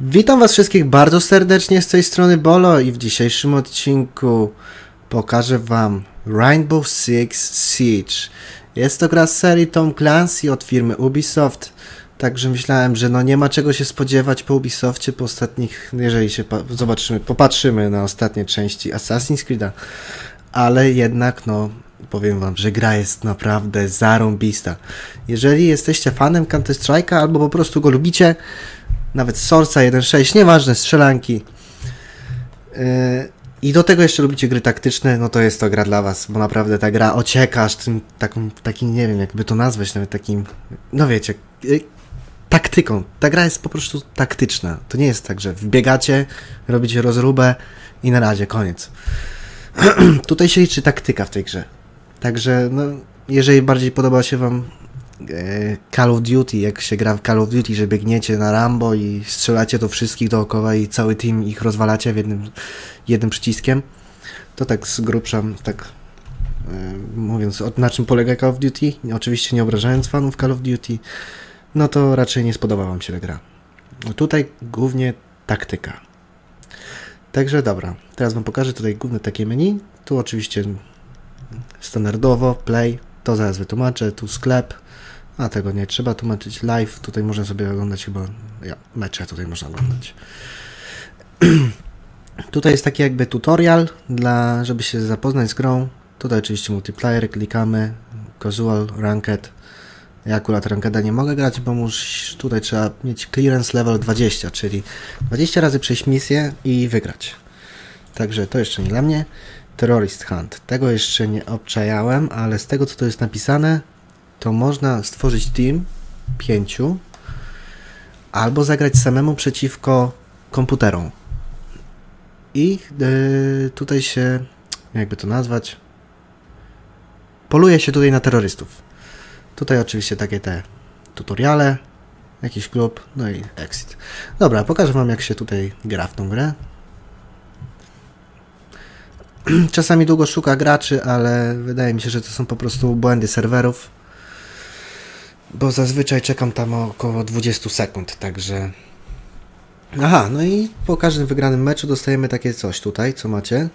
Witam was wszystkich bardzo serdecznie, z tej strony Bolo i w dzisiejszym odcinku pokażę wam Rainbow Six Siege. Jest to gra z serii Tom Clancy od firmy Ubisoft, także myślałem, że no nie ma czego się spodziewać po Ubisoftie, po ostatnich, jeżeli się popatrzymy na ostatnie części Assassin's Creed'a, ale jednak no powiem wam, że gra jest naprawdę zarąbista. Jeżeli jesteście fanem Counter Strike'a albo po prostu go lubicie, nawet Source'a 1.6, nieważne, strzelanki. I do tego jeszcze lubicie gry taktyczne, no to jest to gra dla was, bo naprawdę ta gra ociekasz tym takim, nie wiem jakby to nazwać, nawet takim, no wiecie, taktyką. Ta gra jest po prostu taktyczna. To nie jest tak, że wbiegacie, robicie rozróbę i na razie koniec. Tutaj się liczy taktyka w tej grze. Także, no, jeżeli bardziej podoba się wam Call of Duty, jak się gra w Call of Duty, że biegniecie na Rambo i strzelacie do wszystkich dookoła i cały team ich rozwalacie w jednym przyciskiem, to tak z grubsza, tak mówiąc, na czym polega Call of Duty, oczywiście nie obrażając fanów Call of Duty, no to raczej nie spodoba wam się ta gra. Tutaj głównie taktyka. Także dobra, teraz wam pokażę tutaj główne takie menu. Tu oczywiście standardowo play, to zaraz wytłumaczę, tu sklep, a tego nie trzeba tłumaczyć, live, tutaj można sobie oglądać chyba, mecze tutaj można oglądać. Tutaj jest taki jakby tutorial, żeby się zapoznać z grą, tutaj oczywiście multiplayer, klikamy, casual, ranked, ja akurat rankeda nie mogę grać, bo tutaj trzeba mieć clearance level 20, czyli 20 razy przejść misję i wygrać. Także to jeszcze nie dla mnie. Terrorist Hunt. Tego jeszcze nie obczajałem, ale z tego co tu jest napisane, to można stworzyć team 5 albo zagrać samemu przeciwko komputerom. I tutaj się, jakby to nazwać, poluje się tutaj na terrorystów. Tutaj oczywiście takie te tutoriale, jakiś klub, no i exit. Dobra, pokażę wam jak się tutaj gra w tą grę. Czasami długo szuka graczy, ale wydaje mi się, że to są po prostu błędy serwerów, bo zazwyczaj czekam tam około 20 sekund, także... Aha, no i po każdym wygranym meczu dostajemy takie coś tutaj, co macie.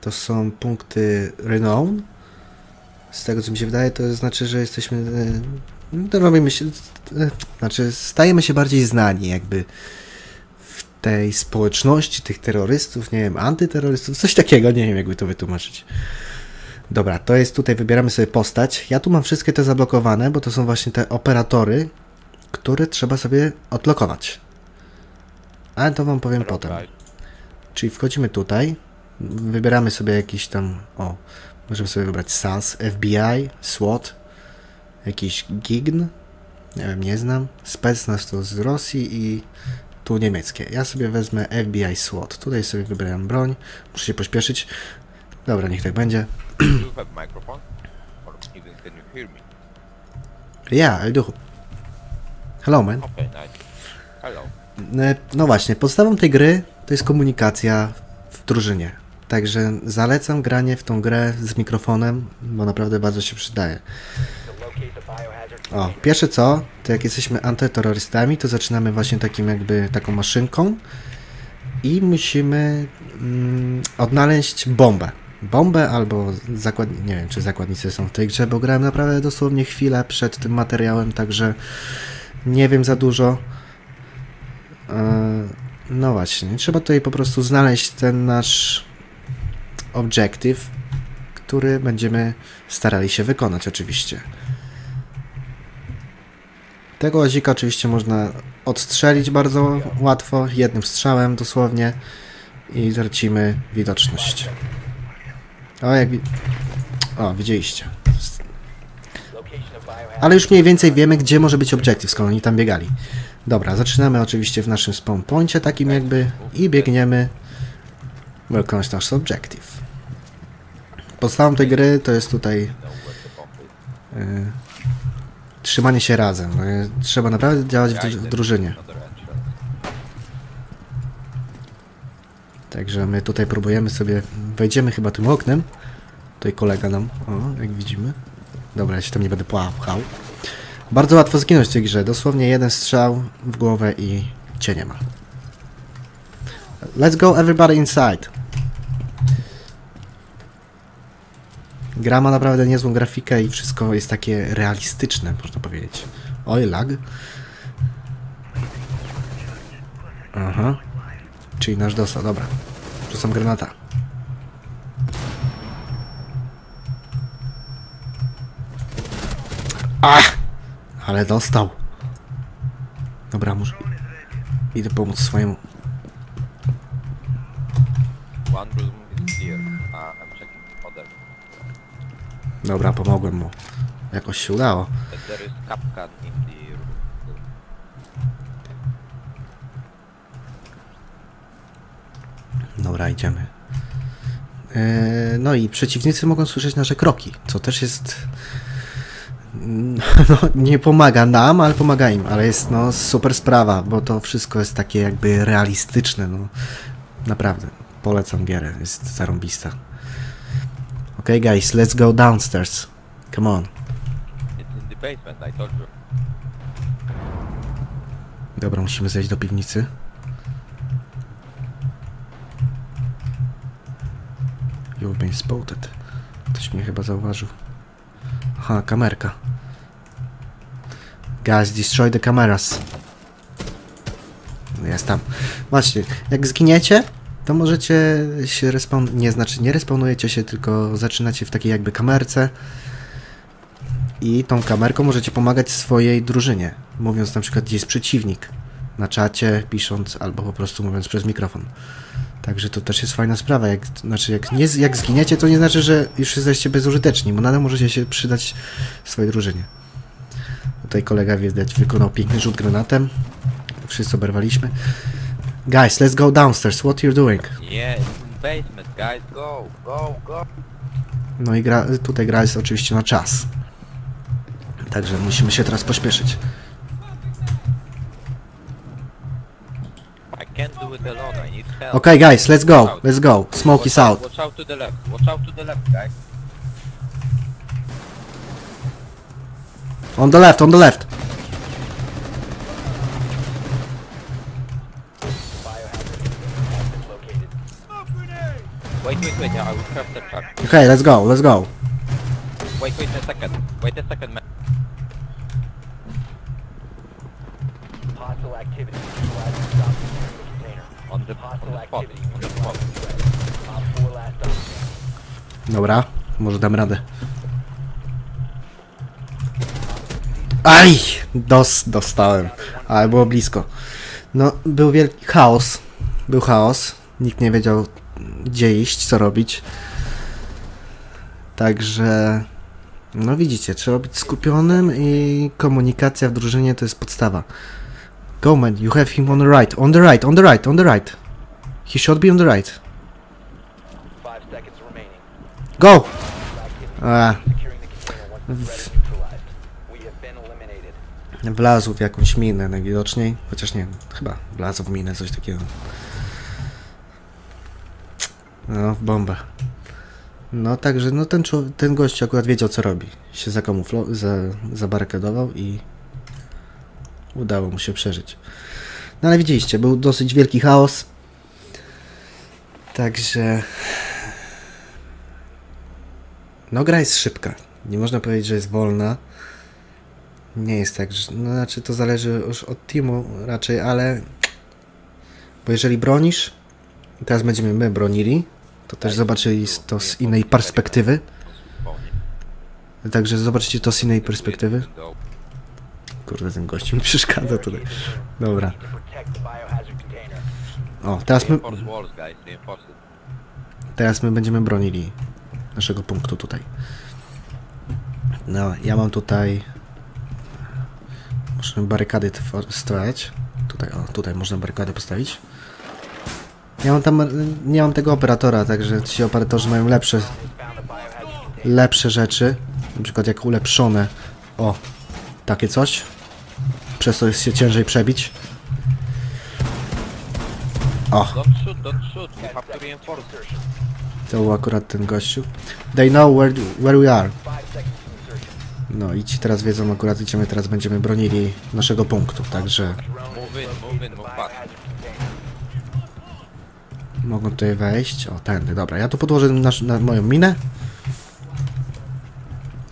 To są punkty Renown. Z tego co mi się wydaje, to znaczy, że jesteśmy... To robimy się... Znaczy, stajemy się bardziej znani jakby tej społeczności, tych terrorystów, nie wiem, antyterrorystów, coś takiego, nie wiem jakby to wytłumaczyć. Dobra, to jest tutaj, wybieramy sobie postać. Ja tu mam wszystkie te zablokowane, bo to są właśnie te operatory, które trzeba sobie odlokować. Ale to wam powiem potem. Czyli wchodzimy tutaj, wybieramy sobie jakiś tam, możemy sobie wybrać SAS, FBI, SWAT, jakiś GIGN, nie wiem, nie znam, specnaz to z Rosji i... tu niemieckie. Ja sobie wezmę FBI SWAT. Tutaj sobie wybrałem broń. Muszę się pośpieszyć. Dobra, niech tak będzie. Yeah, I do. Hello, man. Okay, nice. Hello. No właśnie, podstawą tej gry to jest komunikacja w drużynie. Także zalecam granie w tą grę z mikrofonem, bo naprawdę bardzo się przydaje. O, pierwsze co, to jak jesteśmy antyterrorystami, to zaczynamy właśnie takim jakby taką maszynką i musimy odnaleźć bombę. Bombę albo zakładnicę, nie wiem czy zakładnicy są w tej grze, bo grałem naprawdę dosłownie chwilę przed tym materiałem, także nie wiem za dużo. No właśnie, trzeba tutaj po prostu znaleźć ten nasz objective, który będziemy starali się wykonać oczywiście. Tego łazika oczywiście można odstrzelić bardzo łatwo, jednym strzałem dosłownie i tracimy widoczność. Widzieliście. Ale już mniej więcej wiemy, gdzie może być objective, skoro oni tam biegali. Dobra, zaczynamy oczywiście w naszym spawn pointie takim jakby i biegniemy wykonać nasz objective. Podstawą tej gry to jest tutaj... trzymanie się razem. Trzeba naprawdę działać w drużynie. Także my tutaj próbujemy sobie... Wejdziemy chyba tym oknem. Tutaj kolega nam... O, jak widzimy. Dobra, ja się tam nie będę płachał. Bardzo łatwo zginąć w tej grze. Dosłownie jeden strzał w głowę i cię nie ma. Let's go everybody inside. Gra ma naprawdę niezłą grafikę i wszystko jest takie realistyczne, można powiedzieć. Oj, lag. Aha. Czyli nasz dosa, dobra. Rzucam granata. Ach! Ale dostał. Dobra, muszę... Idę pomóc swojemu. Dobra, pomogłem mu. Jakoś się udało. Dobra, idziemy. No i przeciwnicy mogą słyszeć nasze kroki, co też jest... No, nie pomaga nam, ale pomaga im, ale jest no super sprawa, bo to wszystko jest takie jakby realistyczne, no. Naprawdę, polecam gierę, jest zarąbista. Okay guys, let's go downstairs. Come on. It's in the basement, I told you. Dobra, musimy zejść do piwnicy. You've been spotted. Ktoś mnie chyba zauważył. Aha, kamerka. Guys, destroy the cameras. Jest tam. Właśnie, jak zginiecie, to możecie się respawn... Nie, znaczy nie respawnujecie się, tylko zaczynacie w takiej jakby kamerce. I tą kamerką możecie pomagać swojej drużynie. Mówiąc na przykład, gdzie jest przeciwnik. Na czacie, pisząc, albo po prostu mówiąc przez mikrofon. Także to też jest fajna sprawa. Jak, znaczy jak zginiecie, to nie znaczy, że już jesteście bezużyteczni, bo nadal możecie się przydać swojej drużynie. Tutaj kolega widać wykonał piękny rzut granatem. Wszyscy oberwaliśmy. Guys, let's go downstairs. What you're doing? Yeah, basement, guys, go, go, go. No i tutaj gra jest oczywiście na czas. Także musimy się teraz pośpieszyć. Okay guys, let's go. Let's go. Smoke is out. Watch out to the left. Watch out to the left, guys. On the left, on the left. Wait, wait, wait. I will craft the truck. Okay, let's go. Let's go. Wait, wait a second. Wait a second, man. Hostile activity. Dobra, może dam radę. Aj! Dostałem, ale było blisko. No, był wielki chaos. Był chaos. Nikt nie wiedział, gdzie iść, co robić. Także... No widzicie, trzeba być skupionym i komunikacja w drużynie to jest podstawa. Go man, you have him on the right, on the right, on the right, on the right. He should be on the right. 5 seconds remaining. Go! Wlazł w jakąś minę najwidoczniej. Chociaż nie, chyba wlazł w minę, coś takiego. No, w bombę. No także, no ten gość akurat wiedział co robi. Się zabarykadował i... Udało mu się przeżyć. No ale widzieliście, był dosyć wielki chaos. Także... No gra jest szybka. Nie można powiedzieć, że jest wolna. Nie jest tak, że... No znaczy to zależy już od teamu raczej, ale... Bo jeżeli bronisz... Teraz będziemy my bronili. To też zobaczyli to z innej perspektywy. Także zobaczycie to z innej perspektywy. Kurde, ten gość mi przeszkadza tutaj. Dobra. O, teraz my będziemy bronili naszego punktu tutaj. No, ja mam tutaj... Możemy barykady stawiać. Tutaj, o, tutaj można barykady postawić. Ja mam tam... Nie mam tego operatora, także ci operatorzy mają lepsze rzeczy. Na przykład jak ulepszone. O, takie coś. Przez to jest się ciężej przebić. O! To był akurat ten gościu. They know where we are. No i ci teraz wiedzą akurat, gdzie my teraz będziemy bronili naszego punktu, także... Mogą tutaj wejść. O, tędy, dobra. Ja tu podłożę na moją minę.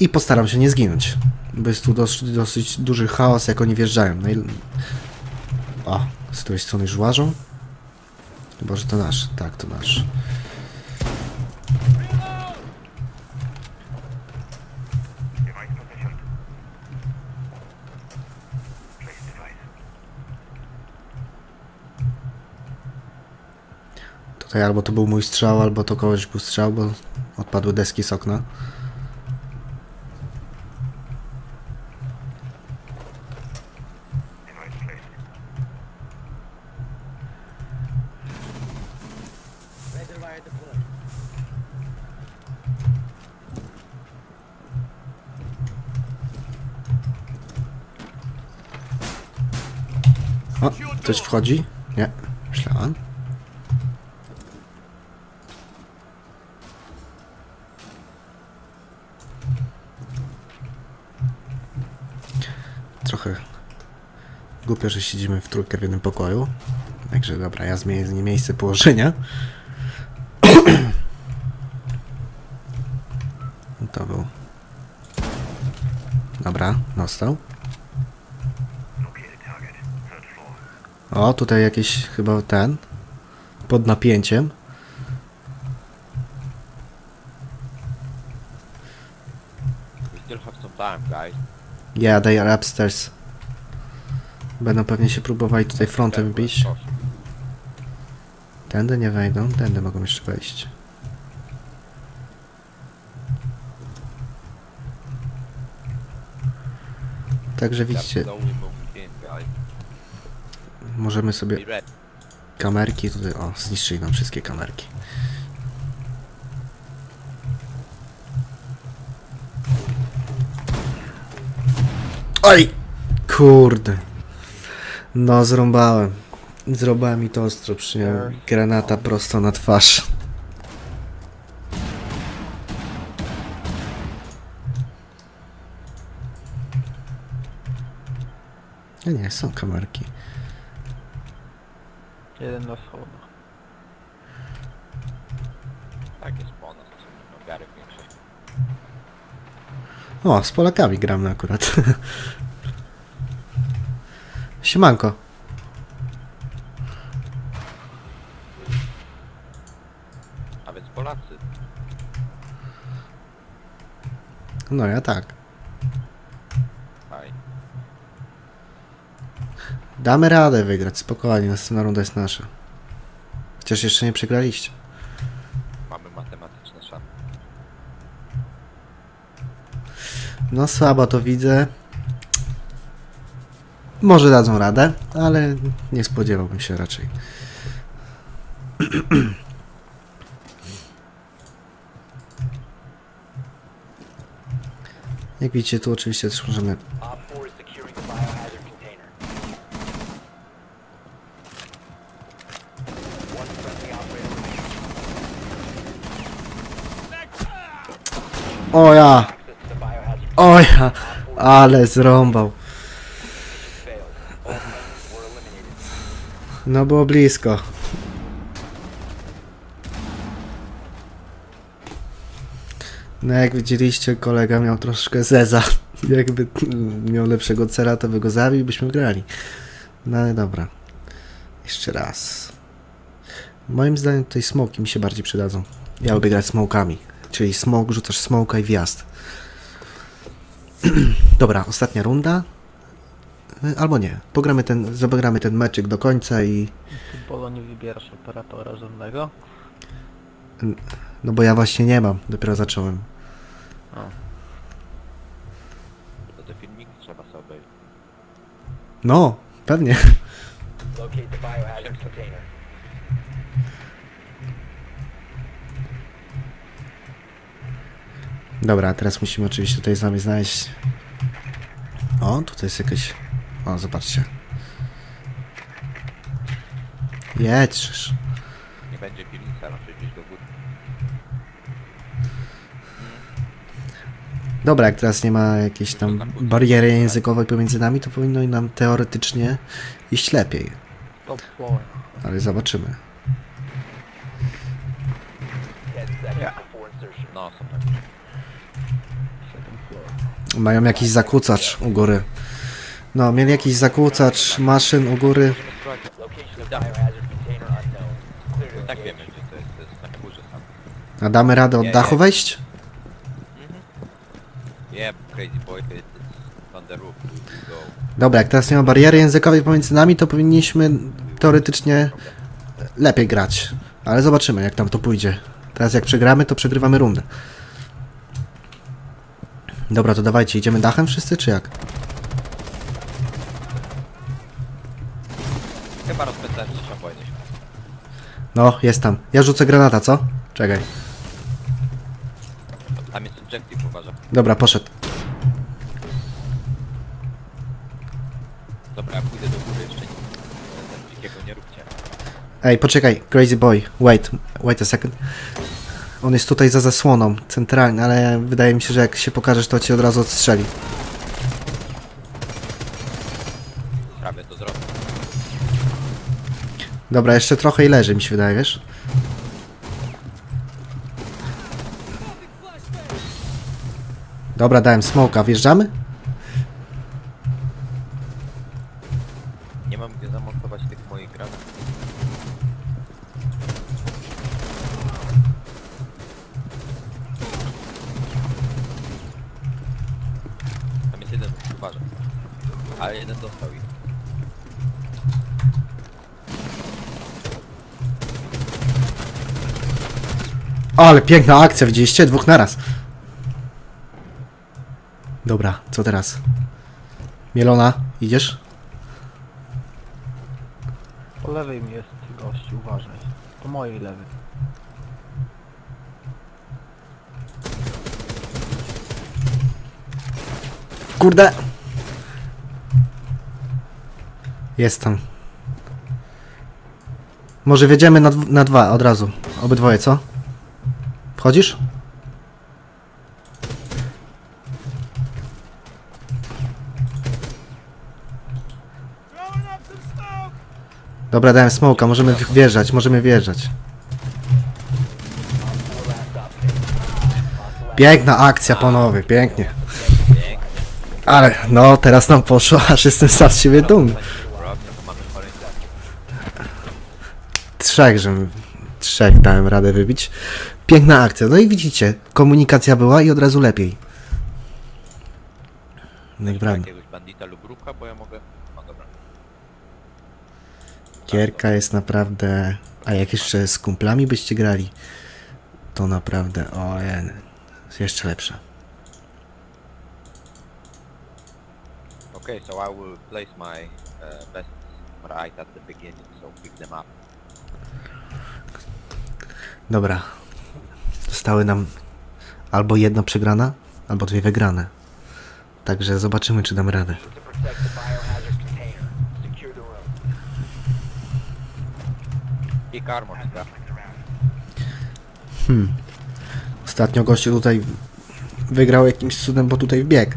I postaram się nie zginąć. Bo jest tu dosyć duży chaos, jak oni wjeżdżają. No i... O, z tej strony już łażą. Chyba, że to nasz. Tak, to nasz. Tutaj albo to był mój strzał, albo to kogoś był strzał, bo odpadły deski z okna. O, ktoś wchodzi? Nie, myślałem. Trochę głupio, że siedzimy w trójkę w jednym pokoju. Także dobra, ja zmienię miejsce położenia. To był... Dobra, dostał. O, tutaj jakiś chyba ten, pod napięciem. Yeah, they are upstairs. Będą pewnie się próbowali tutaj frontem bić. Tędy nie wejdą, tędy mogą jeszcze wejść. Także widzicie... Możemy sobie kamerki tutaj, o, zniszczyli nam wszystkie kamerki. Oj! Kurde. No, zrąbałem. Zrobiłem mi to ostro, przyjąłem granata prosto na twarz. Nie, nie, są kamerki. Jeden na schodach. Tak jest po nas, no gary większość. O, z Polakami gramy akurat. Siemanko. A więc Polacy. No ja tak. Damy radę wygrać, spokojnie, następna runda jest nasza. Chociaż jeszcze nie przegraliście. Mamy matematyczne szanse. No słabo to widzę. Może dadzą radę, ale nie spodziewałbym się raczej. Jak widzicie, tu oczywiście też możemy... O ja! O ja! Ale zrąbał. No było blisko. No jak widzieliście, kolega miał troszkę zeza. Jakby miał lepszego cela, to by go zabił i byśmy grali. No ale dobra. Jeszcze raz. Moim zdaniem tutaj smoki mi się bardziej przydadzą. Ja lubię grać smokami. Czyli smok, rzucasz smoka i wjazd. Dobra, ostatnia runda. Albo nie. Zagramy ten meczyk do końca i... Bolo, nie wybierasz operatora żadnego? No bo ja właśnie nie mam. Dopiero zacząłem. O. To te filmiki trzeba sobie obejrzeć. No, pewnie. Dobra, teraz musimy oczywiście tutaj z nami znaleźć... O, tutaj jest jakieś... O, zobaczcie. Jedź! Nie będzie piwnica, no przejdziesz do góry. Dobra, jak teraz nie ma jakiejś tam bariery językowej pomiędzy nami, to powinno nam teoretycznie iść lepiej. Ale zobaczymy. Mają jakiś zakłócacz u góry. No, mieli jakiś zakłócacz maszyn u góry. A damy radę od dachu wejść? Dobra, jak teraz nie ma bariery językowej pomiędzy nami, to powinniśmy teoretycznie lepiej grać. Ale zobaczymy, jak tam to pójdzie. Teraz jak przegramy, to przegrywamy rundę. Dobra, to dawajcie, idziemy dachem wszyscy, czy jak? Chyba rozpędzać się pojedziemy. No, jest tam. Ja rzucę granata, co? Czekaj. Tam jest objective, uważam. Dobra, poszedł. Dobra, ja pójdę do góry jeszcze. Dzikiego nie róbcie. Ej, poczekaj, crazy boy. Wait a second. On jest tutaj za zasłoną, centralnie, ale wydaje mi się, że jak się pokażesz, to cię od razu odstrzeli. Prawie to zrobię. Dobra, jeszcze trochę i leży, mi się wydaje, wiesz? Dobra, dałem smoka, wjeżdżamy? Nie mam gdzie zamontować tych moich granat. Tam jest jeden, uważam. Ale jeden dostał i... Ale piękna akcja, widzieliście? Dwóch naraz. Dobra, co teraz? Mielona, idziesz? Po lewej mi jest gości, uważaj. Po mojej lewej. Kurde! Jest tam. Może wjedziemy na dwa od razu. Obydwoje, co? Wchodzisz? Dobra, dałem smoka, możemy wjeżdżać. Piękna akcja, panowie, pięknie. Ale, no, teraz nam poszło, aż jestem sam z siebie dumny. Trzech dałem radę wybić. Piękna akcja, no i widzicie, komunikacja była i od razu lepiej. No i brawo. Gierka jest naprawdę... A jak jeszcze z kumplami byście grali, to naprawdę... O, jest jeszcze lepsza. Okay, so I will place my best right at the beginning, so pick them up. Dobra. Zostały nam albo jedna przegrana, albo dwie wygrane. Także zobaczymy, czy dam radę. Ostatnio gościu tutaj wygrał jakimś cudem, bo tutaj wbiegł.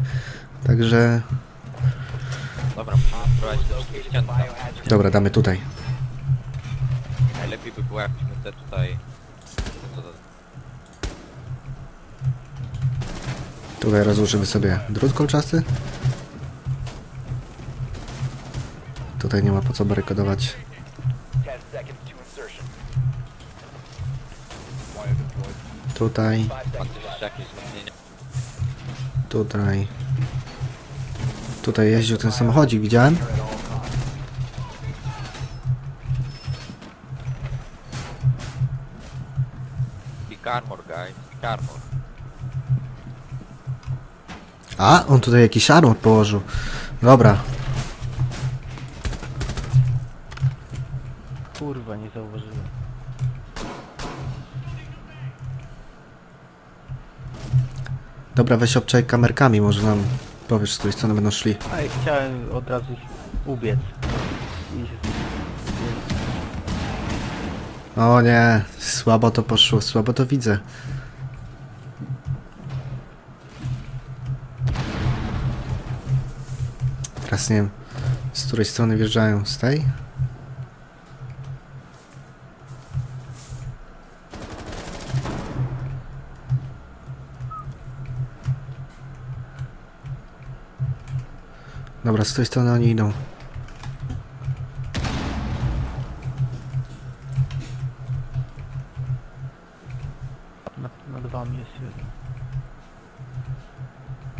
Także... Dobra, damy tutaj. Najlepiej by było, jakbyśmy te tutaj... Tutaj rozłożymy sobie drut kolczasty. Tutaj nie ma po co barykodować. Tutaj jeździł ten samochodzik, widziałem? A, on tutaj jakiś armor położył. Dobra. Kurwa, nie zauważyłem. Dobra, weź obczaj kamerkami, może nam powiesz, z której strony będą szli. A ja chciałem od razu ubiec. O nie, słabo to poszło, słabo to widzę. Teraz nie wiem, z której strony wjeżdżają, z tej? Dobra, z tej strony oni idą. Nad wami jest jeden.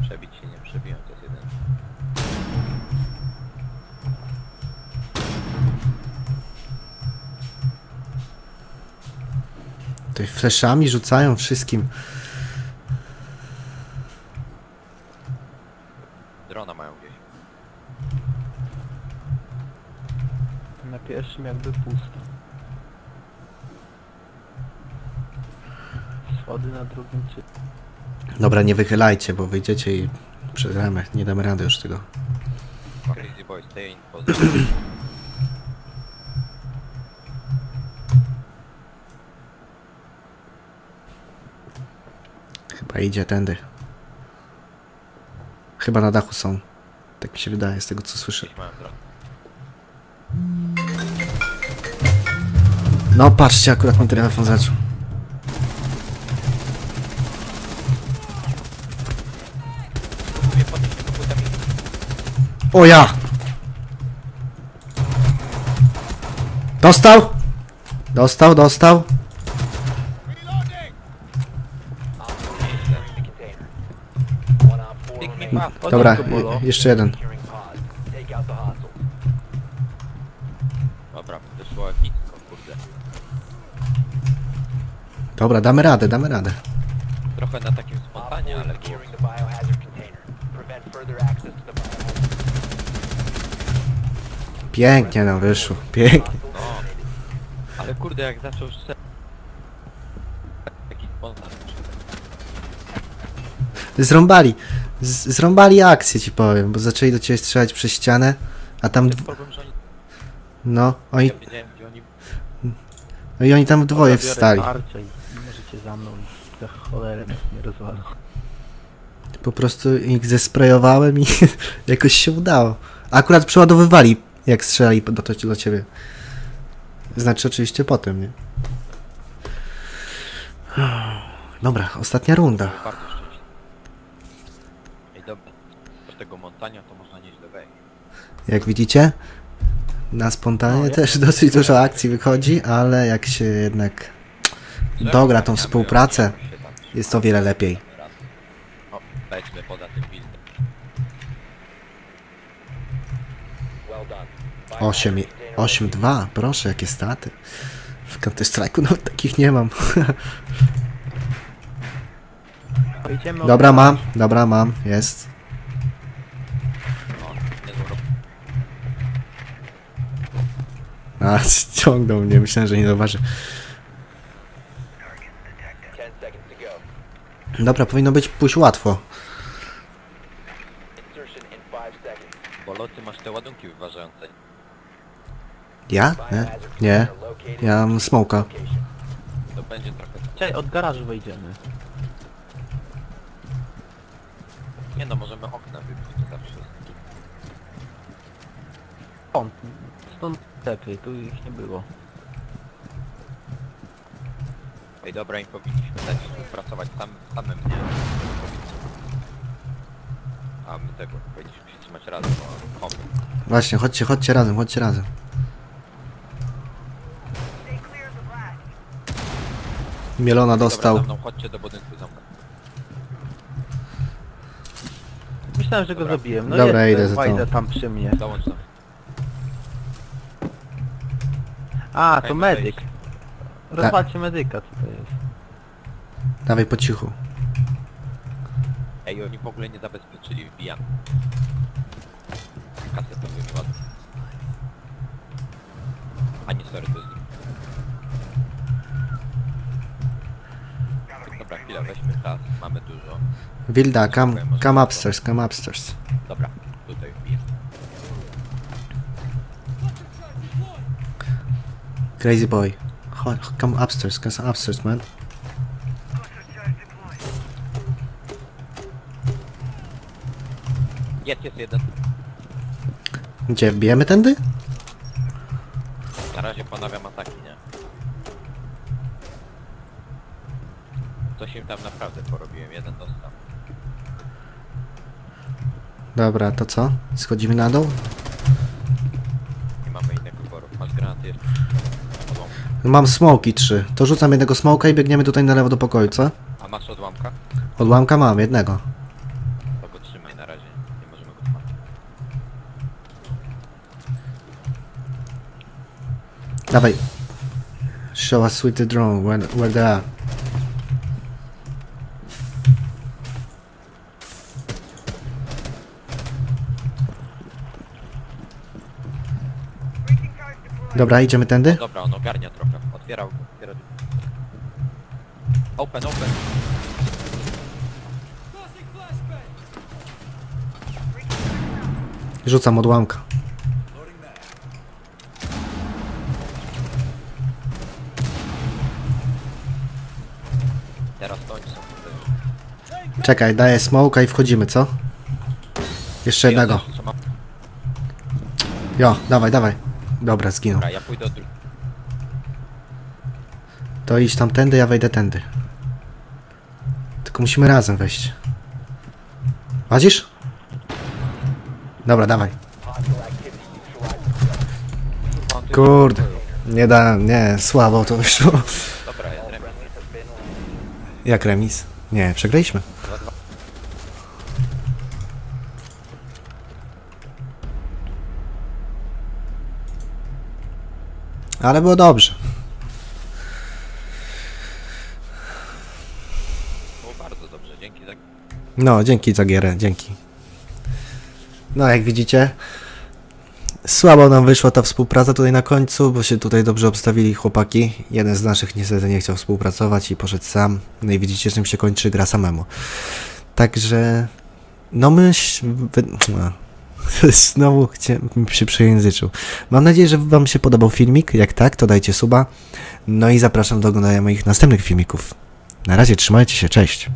Przebić się nie przebiją, to jest jeden. Tutaj fleszami rzucają wszystkim. Drona mają gdzieś. Na pierwszym jakby pusto. Schody na drugim czy... Dobra, nie wychylajcie, bo wyjdziecie i przegramy. Nie damy rady już tego. Crazy boy, stay in position. Chyba idzie tędy. Chyba na dachu są. Tak mi się wydaje, z tego co słyszę. No patrzcie, akurat mój telefon zaczął. O ja! Dostał! Dostał, dostał. Dobra, jeszcze jeden. Dobra, wyszło epicko, kurde. Dobra, damy radę, damy radę. Trochę na takim spontanie, ale... Pięknie nam wyszło, pięknie. No, ale kurde, jak zaczął strzelać... Taki spontan. Zrąbali. Zrąbali akcję, ci powiem, bo zaczęli do ciebie strzelać przez ścianę, a tam... No, oni... No i oni tam dwoje wstali. Możecie za mną, za cholerę nie rozwalą. Po prostu ich zesprejowałem i jakoś się udało. Akurat przeładowywali, jak strzelali do ciebie. Znaczy oczywiście potem, nie? Dobra, ostatnia runda. Tego montania to można nieźle wejść. Jak widzicie, na spontanie no, też dosyć dużo akcji wychodzi, ale jak się jednak dogra tą współpracę, jest o wiele lepiej. O, lećmy poza tym buildem. 8-2, proszę, jakie staty. W Counter Strike'u nawet takich nie mam. Dobra mam, jest. A, ściągnął mnie, myślałem, że nie zauważy. Dobra, powinno być pójść łatwo. Bo loty masz te ładunki wyważające. Ja? Nie? Nie. Ja mam smoka. To będzie trochę... Cześć, od garażu wejdziemy. Nie no, możemy okna wybić za wszystkim. Stąd tepy, tu ich nie było. Ej, dobra, im powinniśmy dać współpracować samym, nie? A my tego powinniśmy się trzymać razem, bo hop. Właśnie, chodźcie razem, chodźcie razem. Mielona dostał. Dobra, chodźcie do budynku zamka. Myślałem, że go zabiłem. No dobra, idę tam przy mnie. Dołącz tam. A, to medyk. Rozwalcie medyka, co to jest. Dawaj po cichu. Ej, oni w ogóle nie zabezpieczyli, wbijam. Kasę to wypadł. A nie, sorry, to jest nim. Dobra, chwila, weźmy czas, mamy dużo. Wilda, come upstairs, come upstairs. Dobra, tutaj wbijam. Crazy boy, come upstairs, man. Jest jeden. Gdzie, bijemy tędy? Na razie ponawiam ataki, nie? Coś im tam naprawdę porobiłem, jeden dostał. Dobra, to co? Schodzimy na dół? Nie mamy innego wyboru. Masz granaty. Mam smoki 3. To rzucam jednego smoka i biegniemy tutaj na lewo do pokoju, co? A masz odłamka? Odłamka mam, jednego. To go trzymaj na razie. Nie możemy go trzymać. Dawaj. Show us with the drone, where they are. Dobra, idziemy tędy? Dobra, on ogarnia trochę. Otwiera. Open. Rzucam odłamka. Teraz to oni są. Czekaj, daję smoke'a i wchodzimy, co? Jeszcze jednego. Jo, dawaj. Dobra, zginął. Dobra, ja pójdę od drugiej. To idź tamtędy, ja wejdę tędy. Tylko musimy razem wejść. Wadzisz? Dobra, dawaj. Kurde. Nie, słabo to wyszło. Dobra, jest remis. Jak remis? Nie, przegraliśmy. Ale było dobrze. Było bardzo dobrze, dzięki za... No, dzięki za gierę, dzięki. No, jak widzicie, słabo nam wyszła ta współpraca tutaj na końcu, bo się tutaj dobrze obstawili chłopaki. Jeden z naszych niestety nie chciał współpracować i poszedł sam. No i widzicie, czym się kończy gra samemu. Także... No znowu się przejęzyczył. Mam nadzieję, że wam się podobał filmik. Jak tak, to dajcie suba. No i zapraszam do oglądania moich następnych filmików. Na razie, trzymajcie się, cześć!